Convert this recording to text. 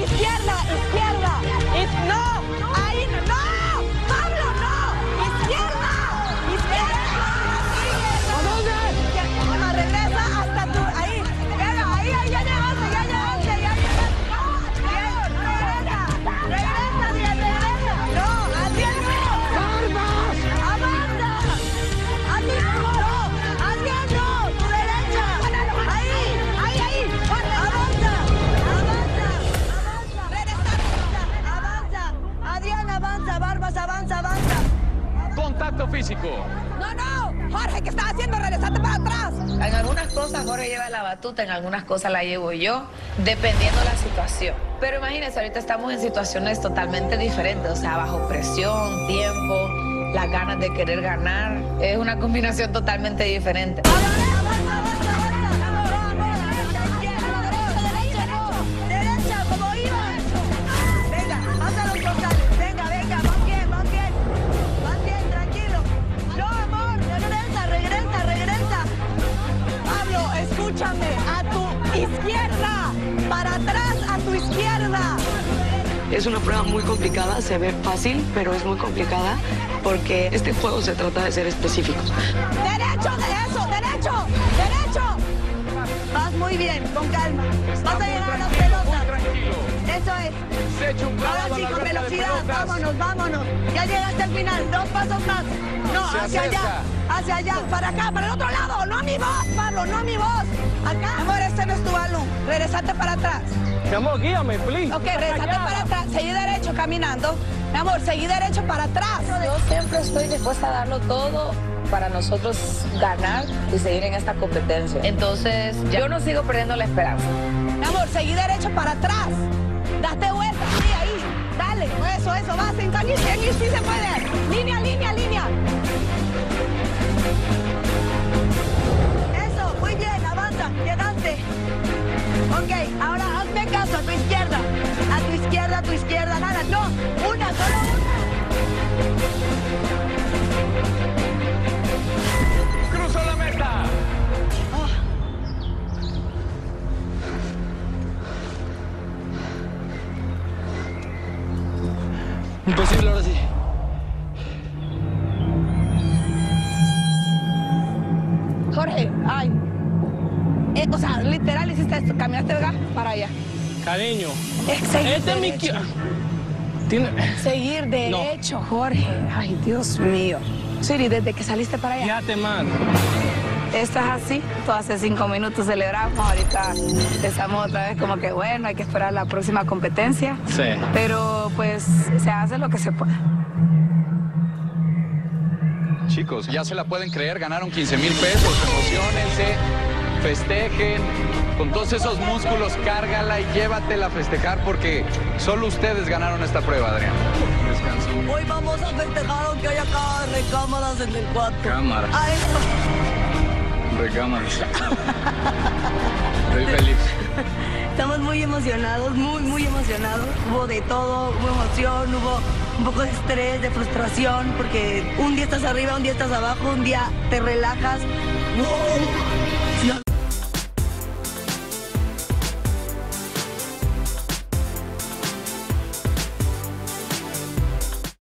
izquierda, izquierda. No, ahí no. Pablo, no. Izquierda, izquierda. ¿A dónde? Regresa hasta tú. Ahí, venga, ahí, ya llegaste, ya llegaste, ya llegaste. Bien, regresa, regresa, bien, regresa. No, a tiempo. ¡Armas! ¡Avanza! ¡A tiempo! ¡No! ¡A tiempo! ¡Tu derecha! ¡Ahí! ¡Ahí, ahí! ¡Avanza! ¡Avanza! ¡Avanza! ¡Regresa! ¡Avanza! ¡Adrián, avanza! ¡Barbas, avanza, avanza! ¡Contacto físico! ¡No, no! ¡Jorge, ¿qué estás haciendo? ¡Regresate para atrás! En algunas cosas Jorge lleva la batuta, en algunas cosas la llevo yo, dependiendo la situación. Pero imagínense, ahorita estamos en situaciones totalmente diferentes, o sea, bajo presión, tiempo, las ganas de querer ganar. Es una combinación totalmente diferente. Escúchame, a tu izquierda, para atrás, a tu izquierda. Es una prueba muy complicada, se ve fácil, pero es muy complicada porque este juego se trata de ser específicos. ¡Derecho, eso, derecho, derecho! Vas muy bien, con calma. Vas a llegar a las pelotas. Eso es. Ahora sí, con velocidad, vámonos, vámonos. Ya llegaste al final, dos pasos más. No, hacia allá. Hacia allá, para acá, para el otro lado. No a mi voz, Pablo, no a mi voz. Acá. Amor, este no es tu balón. Regresate para atrás. Mi amor, guíame, please. Ok, regresate para atrás. Seguí derecho caminando. Mi amor, seguí derecho para atrás. Yo siempre estoy dispuesta a darlo todo para nosotros ganar y seguir en esta competencia. Entonces, yo no sigo perdiendo la esperanza. Mi amor, seguí derecho para atrás. Date vuelta. Sí, ahí. Dale. Eso, eso. Vas en caliente. Sí se puede. Línea, línea, línea. Eso, muy bien, avanza, llegaste. Ok, ahora hazme caso, a tu izquierda. A tu izquierda, a tu izquierda, nada, no, una, solo una. ¡Cruzo la meta! Oh. Imposible, ahora sí. Jorge, ay, o sea, literal hiciste esto, caminaste, ¿verdad? Para allá. Cariño, este es mi... Seguir derecho, no. Jorge, ay, Dios mío. Siri, desde que saliste para allá. Ya te mando. Esto es así, todo hace 5 minutos celebramos, ahorita estamos otra vez como que bueno, hay que esperar la próxima competencia. Sí. Pero pues se hace lo que se pueda. Chicos, ya se la pueden creer, ganaron 15,000 pesos, emociónense, festejen, con todos esos músculos, cárgala y llévatela a festejar porque solo ustedes ganaron esta prueba, Adrián. Descanso. Hoy vamos a festejar aunque haya recámaras en el cuarto. Cámaras. Ay, no. Recámaras. Estoy feliz. Estamos muy emocionados, muy, muy emocionados. Hubo de todo, hubo emoción, hubo un poco de estrés, de frustración, porque un día estás arriba, un día estás abajo, un día te relajas. ¡Oh!